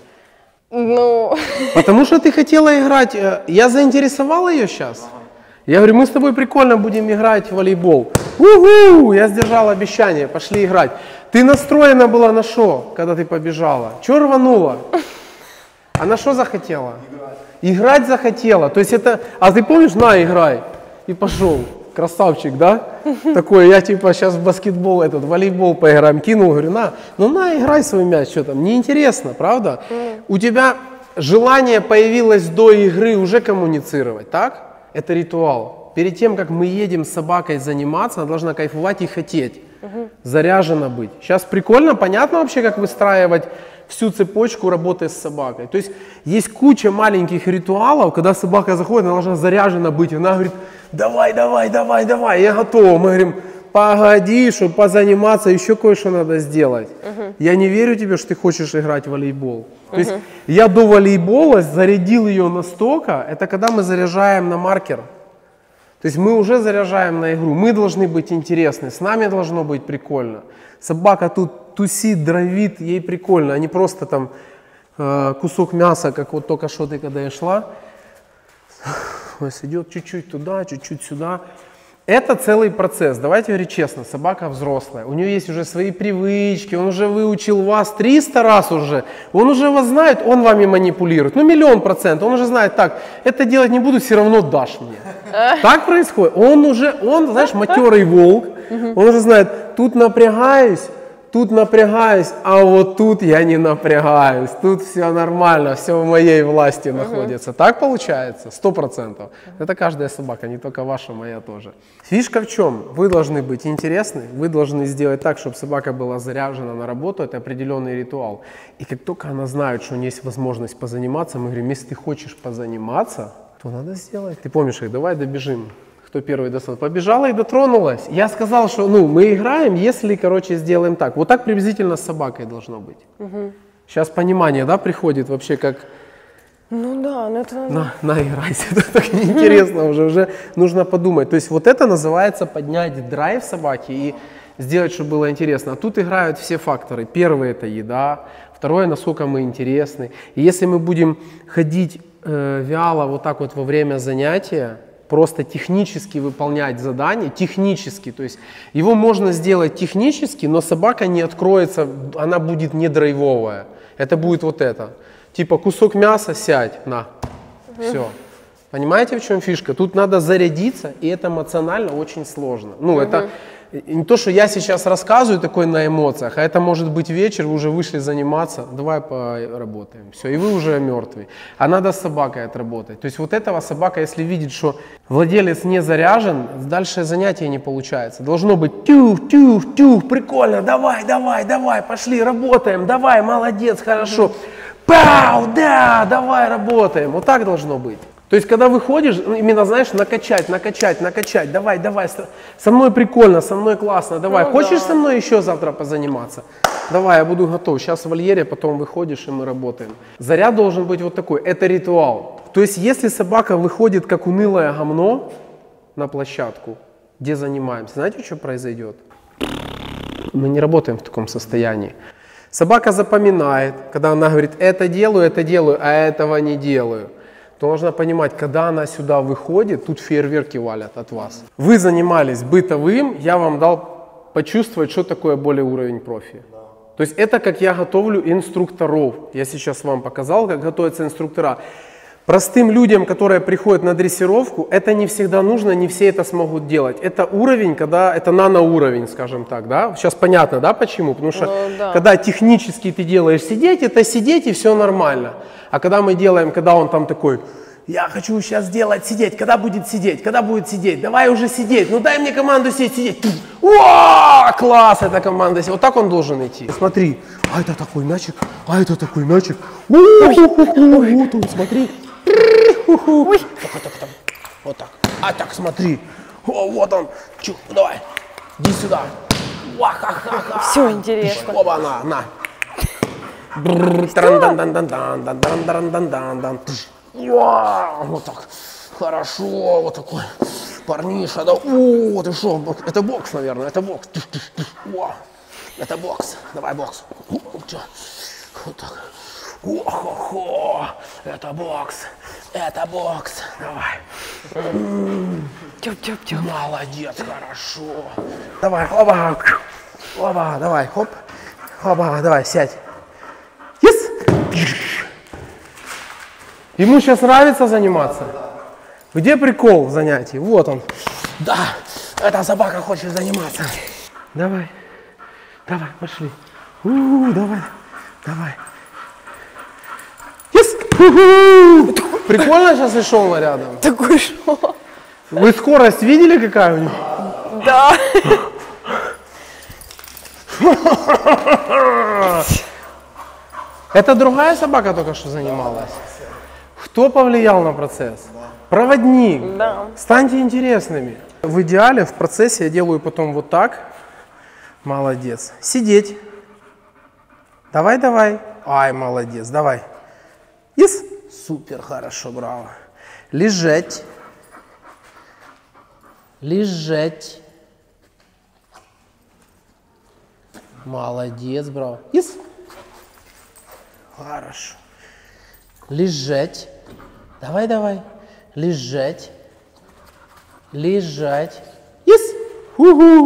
Ну... Потому что ты хотела играть. Я заинтересовала ее сейчас. Я говорю, мы с тобой прикольно будем играть в волейбол. Я сдержал обещание, пошли играть. Ты настроена была на шо, когда ты побежала? Что рвануло? Она шо захотела? Играть захотела. То есть это... А ты помнишь, на, играй. И пошел. красавчик, да? Такой, я типа сейчас в баскетбол, этот, волейбол поиграем, кинул, говорю, на, ну на, играй свой мяч, что там, неинтересно, правда? У тебя желание появилось до игры уже коммуницировать, так? Это ритуал. Перед тем, как мы едем с собакой заниматься, она должна кайфовать и хотеть, заряжена быть. Сейчас прикольно, понятно вообще, как выстраивать всю цепочку работы с собакой. То есть есть куча маленьких ритуалов, когда собака заходит, она должна заряжена быть. Она говорит, давай, давай, давай, давай, я готова. Мы говорим, погоди, чтобы позаниматься, еще кое-что надо сделать. Я не верю тебе, что ты хочешь играть в волейбол. То есть я до волейбола зарядил ее настолько, это когда мы заряжаем на маркер. То есть мы уже заряжаем на игру, мы должны быть интересны, с нами должно быть прикольно. Собака тут тусит, дровит, ей прикольно, а не просто там кусок мяса, как вот только что ты когда я шла. Идет чуть-чуть туда, чуть-чуть сюда. Это целый процесс, давайте говорить честно, собака взрослая, у нее есть уже свои привычки, он уже выучил вас 300 раз уже, он уже вас знает, он вами манипулирует, ну 10000%, он уже знает так, это делать не буду, все равно дашь мне. Так происходит, он, знаешь, матерый волк, он уже знает, тут напрягаюсь, а вот тут я не напрягаюсь, тут все нормально, все в моей власти находится. Так получается? 100%. Это каждая собака, не только ваша, моя тоже. Фишка в чем? Вы должны быть интересны, вы должны сделать так, чтобы собака была заряжена на работу, это определенный ритуал. И как только она знает, что у нее есть возможность позаниматься, мы говорим, если ты хочешь позаниматься, то надо сделать. Ты помнишь их, давай добежим. Кто первый достал? Побежала и дотронулась. Я сказал, что ну, мы играем, если, короче, сделаем так. Вот так приблизительно с собакой должно быть. Сейчас понимание, да, приходит вообще как... Ну да, но это... Наиграйся, это так неинтересно уже нужно подумать. То есть вот это называется поднять драйв собаки и сделать, чтобы было интересно. А тут играют все факторы. Первый – это еда, второе – насколько мы интересны. И если мы будем ходить вяло вот так вот во время занятия, просто технически выполнять задание, технически, то есть его можно сделать технически, но собака не откроется, она будет не драйвовая. Это будет вот это. Типа кусок мяса, сядь, на, все. Понимаете, в чем фишка? Тут надо зарядиться, и это эмоционально очень сложно. Ну, это не то, что я сейчас рассказываю такой на эмоциях, а это может быть вечер, вы уже вышли заниматься, давай поработаем, все, и вы уже мертвы. А надо с собакой отработать. То есть вот этого собака, если видит, что владелец не заряжен, дальше занятие не получается. Должно быть тюх, тюх, тюх, прикольно, давай, давай, давай, пошли, работаем, давай, молодец, хорошо. Пау, да, давай, работаем. Вот так должно быть. То есть, когда выходишь, именно, знаешь, накачать, накачать, накачать, давай, давай, со мной прикольно, со мной классно, давай, ну, хочешь да. Со мной еще завтра позаниматься? Давай, я буду готов, сейчас в вольере, потом выходишь и мы работаем. Заряд должен быть вот такой, это ритуал. То есть, если собака выходит как унылое гомно на площадку, где занимаемся, знаете, что произойдет? Мы не работаем в таком состоянии. Собака запоминает, когда она говорит, это делаю, а этого не делаю. То нужно понимать, когда она сюда выходит, тут фейерверки валят от вас. Вы занимались бытовым, я вам дал почувствовать, что такое более уровень профи. Да. То есть это как я готовлю инструкторов. Я сейчас вам показал, как готовятся инструктора. Простым людям, которые приходят на дрессировку, это не всегда нужно, не все это смогут делать. Это уровень, когда это наноуровень, скажем так, да? Сейчас понятно, да, почему? Потому что когда технически ты делаешь сидеть, это сидеть и все нормально. А когда мы делаем, когда он там такой, я хочу сейчас делать сидеть, когда будет сидеть, давай уже сидеть, ну дай мне команду сидеть, О, класс, эта команда сидеть. Вот так он должен идти. Смотри, а это такой мячик, вот он, смотри. Вот так, а так смотри, о, вот он, чу, давай, иди сюда, все интересно, оба, на, вот так, хорошо, вот такой, парниша, да, о, ты шо, это бокс, наверное, это бокс, давай бокс, вот так. О-хо-хо, это бокс, давай. Тюп-тюп-тюп. Молодец, хорошо. Давай, оба, давай, хоп, давай, сядь. Yes. Ему сейчас нравится заниматься. Где прикол в занятии? Вот он. Да, эта собака хочет заниматься. Давай, давай, пошли. Давай, давай. Прикольно сейчас и шоу рядом. Такой шоу. Вы скорость видели, какая у него? Да. Это другая собака только что занималась. Кто повлиял на процесс? Проводник. Да. Станьте интересными. В идеале в процессе я делаю потом вот так. Молодец. Сидеть. Давай, давай. Ай, молодец. Давай. Ис. Супер, хорошо, браво. Лежать. Лежать. Молодец, браво. Ис. Хорошо. Лежать. Давай, давай. Лежать. Лежать. Ис. Уху.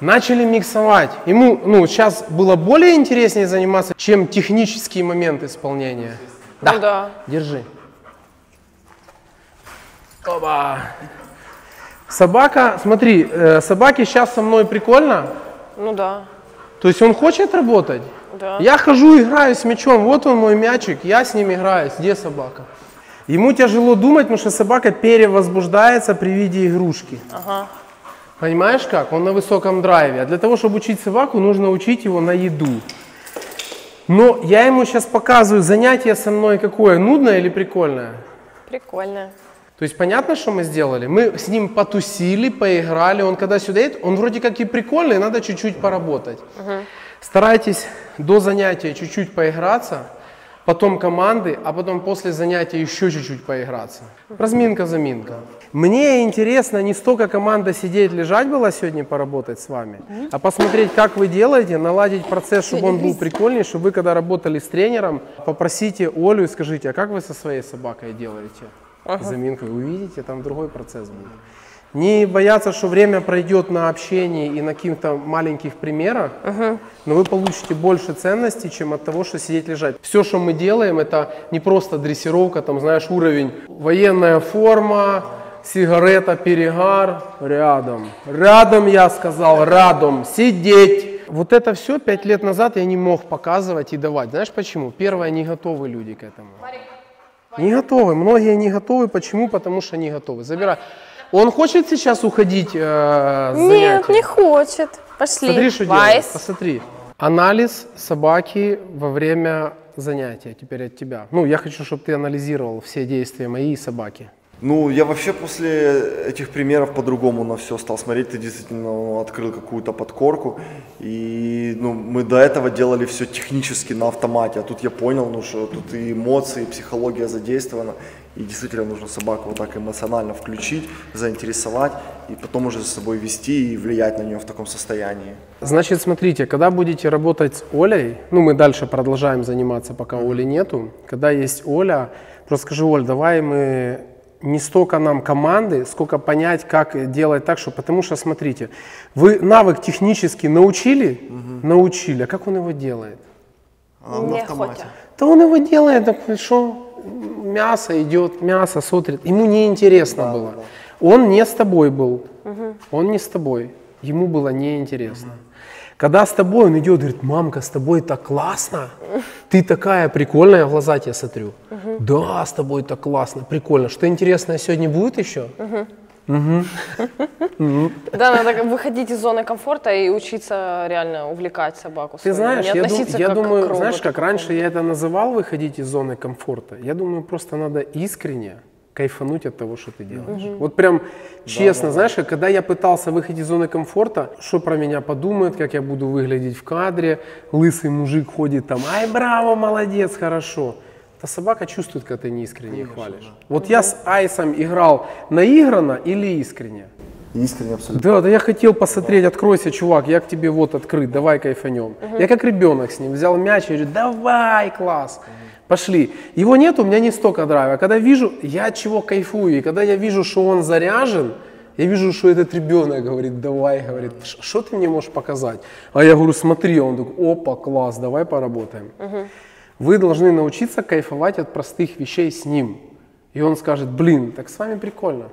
Начали миксовать. Ему, сейчас было более интереснее заниматься, чем технический момент исполнения. Да. Ну, да. Держи. Оба. Собака, смотри, собаке сейчас со мной прикольно. Ну да. То есть он хочет работать? Да. Я хожу, играю с мячом, вот он мой мячик, я с ним играюсь. Где собака? Ему тяжело думать, потому что собака перевозбуждается при виде игрушки. Ага. Понимаешь как? Он на высоком драйве. А для того, чтобы учить собаку, нужно учить его на еду. Но я ему сейчас показываю занятие со мной какое, нудное или прикольное? Прикольное. То есть понятно, что мы сделали? Мы с ним потусили, поиграли. Он когда сюда едет, он вроде как и прикольный, надо чуть-чуть поработать. Угу. Старайтесь до занятия чуть-чуть поиграться, потом команды, а потом после занятия еще чуть-чуть поиграться. Разминка-заминка. Мне интересно не столько команда сидеть-лежать была сегодня поработать с вами, а посмотреть, как вы делаете, наладить процесс, чтобы он был прикольнее, чтобы вы, когда работали с тренером, попросите Олю и скажите, а как вы со своей собакой делаете? Заминка, вы увидите, там другой процесс будет. Не бояться, что время пройдет на общении и на каких-то маленьких примерах, но вы получите больше ценностей, чем от того, что сидеть лежать. Все, что мы делаем, это не просто дрессировка, там, знаешь, уровень. Военная форма, сигарета, перегар, рядом. Рядом, я сказал, рядом, сидеть. Вот это все 5 лет назад я не мог показывать и давать. Знаешь почему? Первое, не готовы люди к этому. Не готовы, многие не готовы. Почему? Потому что не готовы. Забирай. Он хочет сейчас уходить с занятия? Нет, не хочет. Пошли. Смотри, что делает. Посмотри. Анализ собаки во время занятия теперь от тебя. Ну, я хочу, чтобы ты анализировал все действия мои и собаки. Ну, я вообще после этих примеров по-другому на все стал смотреть. Ты действительно открыл какую-то подкорку. И мы до этого делали все технически на автомате. А тут я понял, что тут и эмоции, и психология задействована. И действительно нужно собаку вот так эмоционально включить, заинтересовать. И потом уже за собой вести и влиять на нее в таком состоянии. Значит, смотрите, когда будете работать с Олей, мы дальше продолжаем заниматься, пока Оли нету. Когда есть Оля, просто скажи, Оль, давай мы... Не столько нам команды, сколько понять, как делать так, что... Потому что, смотрите, вы навык технически научили? Научили. А как он его делает? Не автомате. Да он его делает, так что мясо идет, мясо сотрит. Ему неинтересно было. Он не с тобой был. Он не с тобой. Ему было неинтересно. Когда с тобой он идет, говорит, мамка, с тобой так классно, ты такая прикольная, я в глаза тебе смотрю. Да, с тобой так классно, прикольно. Что интересное сегодня будет еще? Да, надо выходить из зоны комфорта и учиться реально увлекать собаку. Ты знаешь, я думаю, знаешь, как раньше я это называл, выходить из зоны комфорта, я думаю, просто надо искренне кайфануть от того, что ты делаешь. Вот прям честно, знаешь, когда я пытался выходить из зоны комфорта, что про меня подумают, как я буду выглядеть в кадре, лысый мужик ходит там, ай, браво, молодец, хорошо. Та собака чувствует, когда ты неискренне хвалишь. Да. Вот я с Айсом играл наигранно или искренне? Искренне абсолютно. Да, да я хотел посмотреть, откройся, чувак, я к тебе вот открыт, давай кайфанем. Я как ребенок с ним взял мяч и говорю, давай, класс. Пошли. Его нет, у меня не столько драйва. Когда вижу, я от чего кайфую. И когда я вижу, что он заряжен, я вижу, что этот ребенок говорит, давай, говорит, что ты мне можешь показать? А я говорю, смотри, он такой, опа, класс, давай поработаем. Вы должны научиться кайфовать от простых вещей с ним. И И он скажет: блин, так с вами прикольно.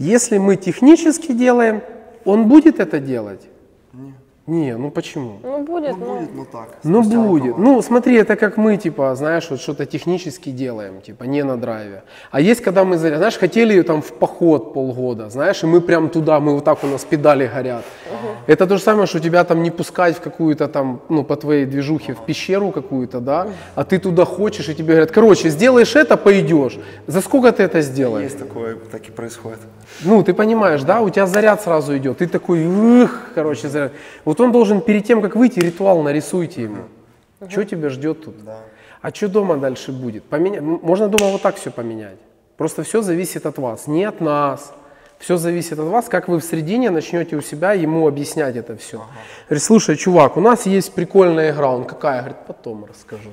Если мы технически делаем, он будет это делать? Нет. Не, ну почему? Ну будет, ну так. Ну будет. Ну смотри, это как мы, типа, знаешь, вот что-то технически делаем, типа, не на драйве. А есть, когда мы, знаешь, хотели ее там в поход полгода, знаешь, и мы прям туда, мы вот так, у нас педали горят. Угу. Это то же самое, что тебя там не пускать в какую-то там, ну по твоей движухе, в пещеру какую-то, да, а ты туда хочешь, и тебе говорят: короче, сделаешь это, пойдешь. За сколько ты это сделаешь? Есть такое, так и происходит. Ну, ты понимаешь, да, у тебя заряд сразу идет, ты такой, короче, заряд. Вот он должен перед тем, как выйти, ритуал нарисуйте ему. Что тебя ждет тут? Да. А что дома дальше будет? Можно дома вот так все поменять. Просто все зависит от вас, не от нас. Все зависит от вас, как вы в средине начнете у себя ему объяснять это все. Говорит: слушай, чувак, у нас есть прикольная игра. Он: какая? Говорит: потом расскажу.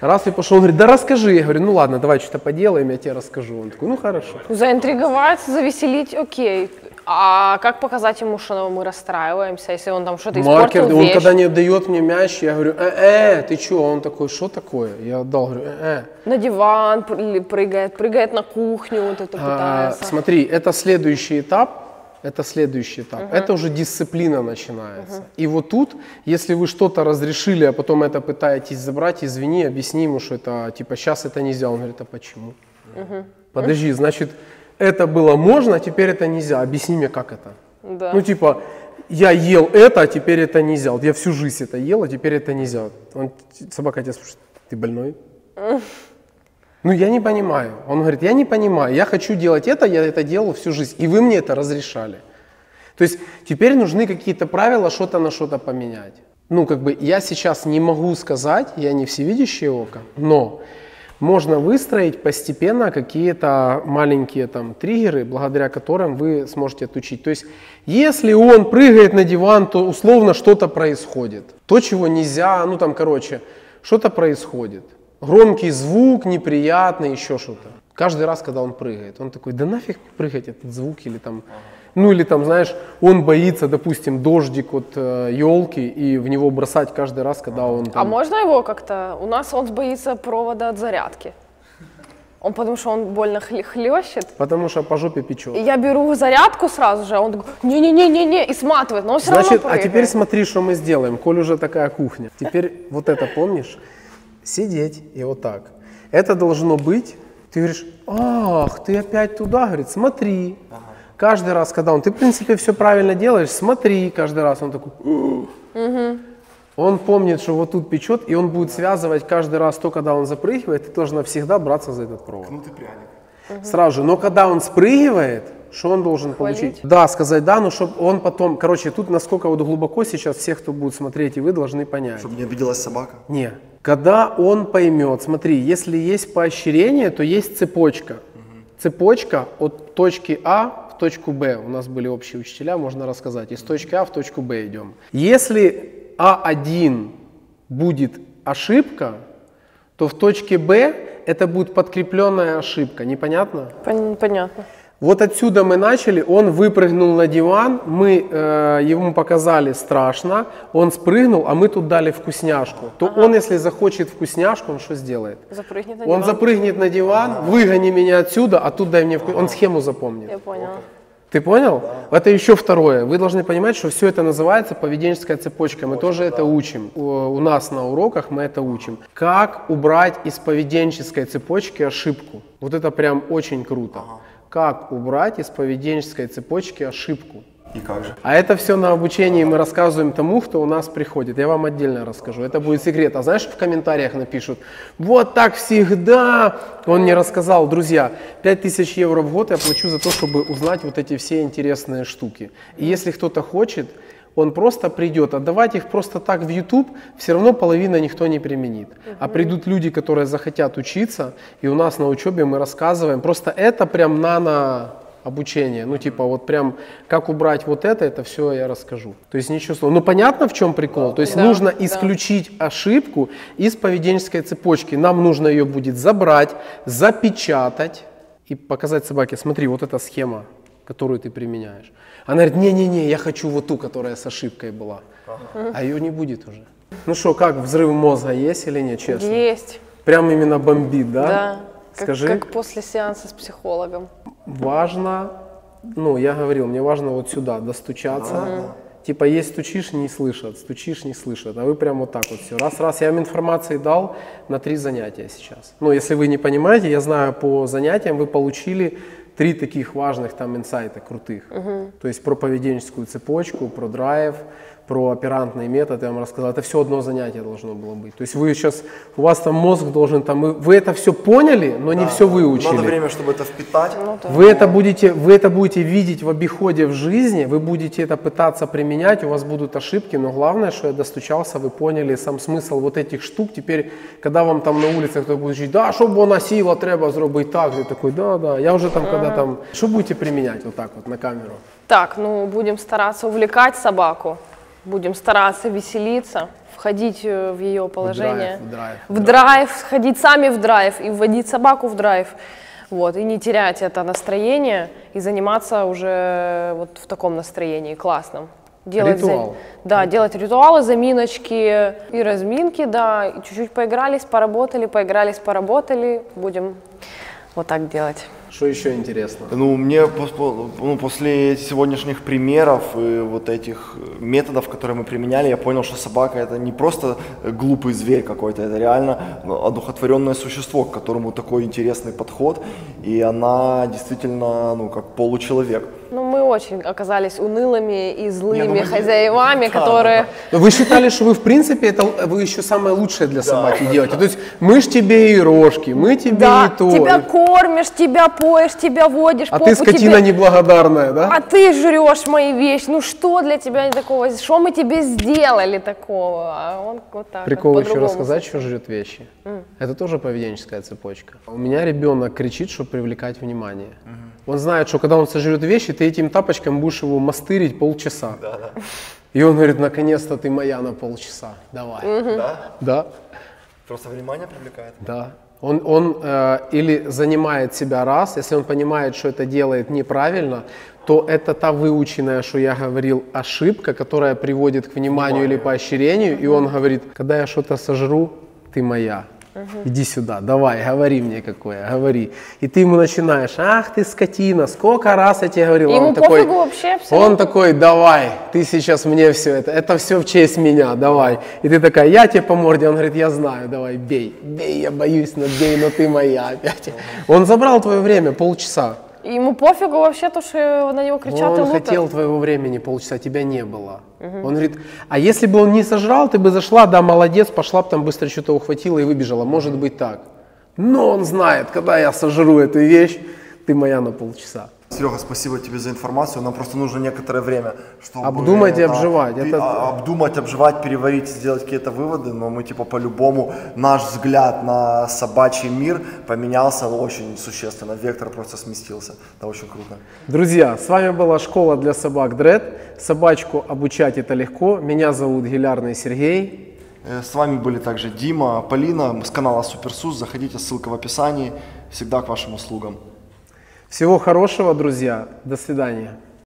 Раз ты пошел, он говорит: да расскажи. Я говорю: ну ладно, давай что-то поделаем, я тебе расскажу. Он такой: ну хорошо. Заинтриговать, завеселить, окей. А как показать ему, что мы расстраиваемся, если он там что-то испортил? Маркер, он когда не отдает мне мяч, я говорю: ты что? Он такой: что такое? Я отдал, говорю: На диван прыгает, прыгает на кухню, вот это пытается. Смотри, это следующий этап. Это следующий этап. Это уже дисциплина начинается. И вот тут, если вы что-то разрешили, а потом это пытаетесь забрать, извини, объясни ему, что это, типа, сейчас это нельзя. Он говорит: а почему? Подожди, значит, это было можно, а теперь это нельзя. Объясни мне, как это. Да. Ну, типа, я ел это, а теперь это нельзя. Вот я всю жизнь это ел, а теперь это нельзя. Он, собака тебя спрашивает: ты больной? Ну, я не понимаю. Он говорит: я не понимаю, я хочу делать это, я это делал всю жизнь, и вы мне это разрешали. То есть теперь нужны какие-то правила, что-то на что-то поменять. Ну, как бы я сейчас не могу сказать, я не всевидящее око, но можно выстроить постепенно какие-то маленькие там триггеры, благодаря которым вы сможете отучить. То есть если он прыгает на диван, то условно что-то происходит. То, чего нельзя, ну там, короче, что-то происходит. Громкий звук, неприятный, еще что-то. Каждый раз, когда он прыгает, он такой: да нафиг прыгать этот звук, или там, ну или там, знаешь, он боится, допустим, дождик от елки, и в него бросать каждый раз, когда он там... А можно его как-то... У нас он боится провода от зарядки. Он потому что он больно хлещет. Потому что по жопе печет. И я беру зарядку сразу же, а он такой: не-не-не-не-не, и сматывает, но он все равно прыгает. А теперь смотри, что мы сделаем, коль уже такая кухня. Теперь вот это помнишь? Сидеть и вот так. Это должно быть. Ты говоришь: ах, ты опять туда, говорит, смотри. Каждый раз, когда он... Ты, в принципе, все правильно делаешь, смотри. Каждый раз он такой... Он помнит, что вот тут печет, и он будет связывать каждый раз то, когда он запрыгивает. Ты должна всегда браться за этот провод. Кнут и пряник. Сразу же. Но когда он спрыгивает, что он должен получить? Да, сказать да, но чтобы он потом... Короче, тут насколько вот глубоко сейчас все, кто будет смотреть, и вы должны понять. Чтобы не обиделась собака? Нет. Когда он поймет, смотри, если есть поощрение, то есть цепочка. Цепочка от точки А в точку Б. У нас были общие учителя, можно рассказать. Из точки А в точку Б идем. Если А1 будет ошибка, то в точке Б это будет подкрепленная ошибка. Непонятно? Понятно. Вот отсюда мы начали, он выпрыгнул на диван, мы ему показали страшно, он спрыгнул, а мы тут дали вкусняшку. То он, если захочет вкусняшку, он что сделает? Запрыгнет на диван. Он запрыгнет на диван: выгони меня отсюда, а тут дай мне вкусняшку. Он схему запомнит. Я понял. Ты понял? Это еще второе. Вы должны понимать, что все это называется поведенческая цепочка. Мы тоже это учим. У нас на уроках мы это учим. Как убрать из поведенческой цепочки ошибку? Вот это прям очень круто. Как убрать из поведенческой цепочки ошибку. И как же? А это все на обучении мы рассказываем тому, кто у нас приходит. Я вам отдельно расскажу. Это будет секрет. А знаешь, в комментариях напишут: вот так всегда. Он не рассказал. Друзья, 5000 евро в год я плачу за то, чтобы узнать вот эти все интересные штуки. И если кто-то хочет, он просто придет. Отдавать их просто так в YouTube все равно половина никто не применит. А придут люди, которые захотят учиться, и у нас на учебе мы рассказываем. Просто это прям нано-обучение. Ну типа вот прям как убрать вот это все я расскажу. То есть ничего сложного. Ну понятно, в чем прикол? Да. То есть нужно исключить ошибку из поведенческой цепочки. Нам нужно ее будет забрать, запечатать и показать собаке: смотри, вот эта схема, которую ты применяешь. Она говорит: не-не-не, я хочу вот ту, которая с ошибкой была. А ее не будет уже. Ну что, как, взрыв мозга есть или нет, честно? Есть. Прям именно бомбит, да? Да. Скажи, как после сеанса с психологом? Важно, ну, я говорил, мне важно вот сюда достучаться. Типа, есть стучишь, не слышат, стучишь, не слышат. А вы прям вот так вот все. Раз-раз. Я вам информации дал на 3 занятия сейчас. Ну, если вы не понимаете, я знаю, по занятиям вы получили 3 таких важных там инсайта крутых. То есть про поведенческую цепочку, про драйв, про оперантный метод я вам рассказал. Это все одно занятие должно было быть. То есть вы сейчас, у вас там мозг должен, там, вы это все поняли, но не все выучили. Надо время, чтобы это впитать. Вы это будете видеть в обиходе, в жизни, вы будете это пытаться применять, у вас будут ошибки, но главное, что я достучался, вы поняли сам смысл вот этих штук. Теперь, когда вам там на улице кто-то будет жить, да, чтобы она сила, треба сделать так, я такой, да, я уже там, когда там, что будете применять вот так вот на камеру? Так, ну, будем стараться увлекать собаку. Будем стараться веселиться, входить в ее положение, в драйв, входить сами в драйв и вводить собаку в драйв, вот, и не терять это настроение, и заниматься уже вот в таком настроении классном. Делать ритуалы, заминочки и разминки, да, чуть-чуть поигрались, поработали, будем вот так делать. Что еще интересно? Ну, мне после сегодняшних примеров и вот этих методов, которые мы применяли, я понял, что собака — это не просто глупый зверь какой-то, это реально одухотворенное существо, к которому такой интересный подход, и она действительно, ну, как получеловек. Ну, мы очень оказались унылыми и злыми хозяевами, которые... Вы считали, что вы, в принципе, это вы еще самое лучшее для собаки делаете. То есть мы ж тебе и рожки, мы тебе и то. Тебя кормишь, тебя поешь, тебя водишь. А ты, скотина неблагодарная, да? А ты жрешь мои вещи. Ну, что для тебя такого? Что мы тебе сделали такого? А он вот так. Прикол еще рассказать, что жрет вещи. Это тоже поведенческая цепочка. У меня ребенок кричит, чтобы привлекать внимание. Он знает, что когда он сожрет вещи, ты этим тапочком будешь его мастырить полчаса. И он говорит, наконец-то ты моя на полчаса, давай. Да? Просто внимание привлекает? Да. Он или занимает себя раз, если он понимает, что это делает неправильно, то это та выученная, что я говорил, ошибка, которая приводит к вниманию или поощрению, и он говорит, когда я что-то сожру, ты моя. Иди сюда, давай, говори мне какое, говори. И ты ему начинаешь, ах ты скотина, сколько раз я тебе говорил. Ему он такой, вообще, он такой, давай, ты сейчас мне все это все в честь меня, давай. И ты такая, я тебе по морде, он говорит, я знаю, давай, бей, я боюсь, но бей, но ты моя опять. Он забрал твое время, полчаса. Ему пофигу вообще то, что на него кричат. Он хотел твоего времени полчаса, тебя не было. Он говорит, а если бы он не сожрал, ты бы зашла, да, молодец, пошла бы там быстро что-то ухватила и выбежала. Может быть так. Но он знает, когда я сожру эту вещь, ты моя на полчаса. Серега, спасибо тебе за информацию. Нам просто нужно некоторое время, чтобы обдумать и обживать. Обдумать, обживать, переварить, сделать какие-то выводы. Но мы типа по-любому, наш взгляд на собачий мир поменялся очень существенно. Вектор просто сместился. Это очень круто. Друзья, с вами была школа для собак DRED. Собачку обучать это легко. Меня зовут Гилярный Сергей. С вами были также Дима, Полина с канала Суперсус. Заходите, ссылка в описании. Всегда к вашим услугам. Всего хорошего, друзья. До свидания.